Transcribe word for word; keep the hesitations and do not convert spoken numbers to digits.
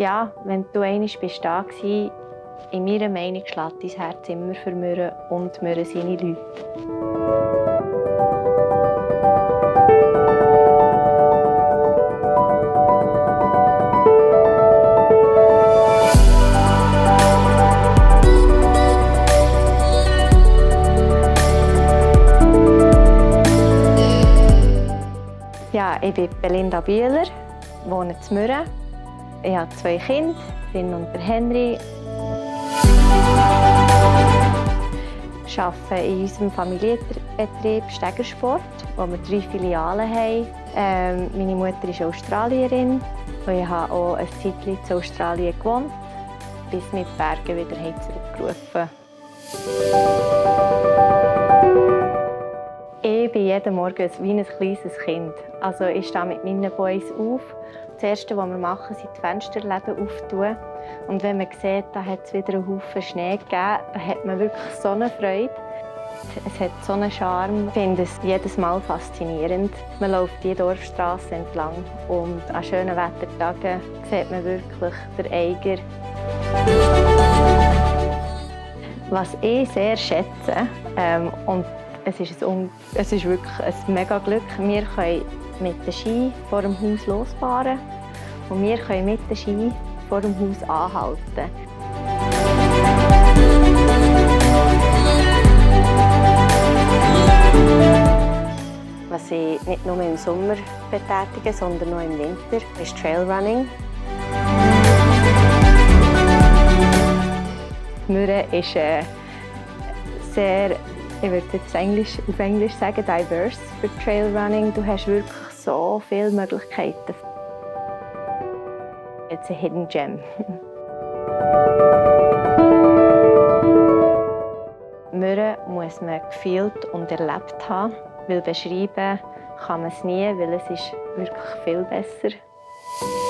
Ja, wenn du einmal bist da warst, in meiner Meinung schlägt dein Herz immer für Mürren und Mürren seine Leute. Ja, ich bin Belinda Bühler, wohne in Mürren. Ich habe zwei Kinder, Fynn und Henry. Ich arbeite in unserem Familienbetrieb Stegersport, wo wir drei Filialen haben. Ähm, meine Mutter ist Australierin und ich habe auch eine Zeit lang in Australien gewohnt, bis mit Bergen wieder zurückgerufen. Ich bin jeden Morgen wie ein kleines Kind. Also ich stehe mit meinen Boys auf. Das Erste, was wir machen, sind die Fensterläden öffnen. Und wenn man sieht, da hat es wieder einen Haufen Schnee gegeben, dann hat man wirklich so eine Freude. Es hat so einen Charme. Ich finde es jedes Mal faszinierend. Man läuft die Dorfstrasse entlang und an schönen Wettertagen sieht man wirklich den Eiger. Was ich sehr schätze, ähm, und Es ist, ein, es ist wirklich ein mega Glück. Wir können mit dem Ski vor dem Haus losfahren und wir können mit dem Ski vor dem Haus anhalten. Was ich nicht nur im Sommer betätige, sondern auch im Winter, ist Trailrunning. Mürren ist äh, sehr Ich würde jetzt Englisch, auf Englisch sagen, diverse für Trailrunning. Du hast wirklich so viele Möglichkeiten. It's a hidden gem. Mürren muss man gefühlt und erlebt haben, weil beschreiben kann man es nie, weil es ist wirklich viel besser.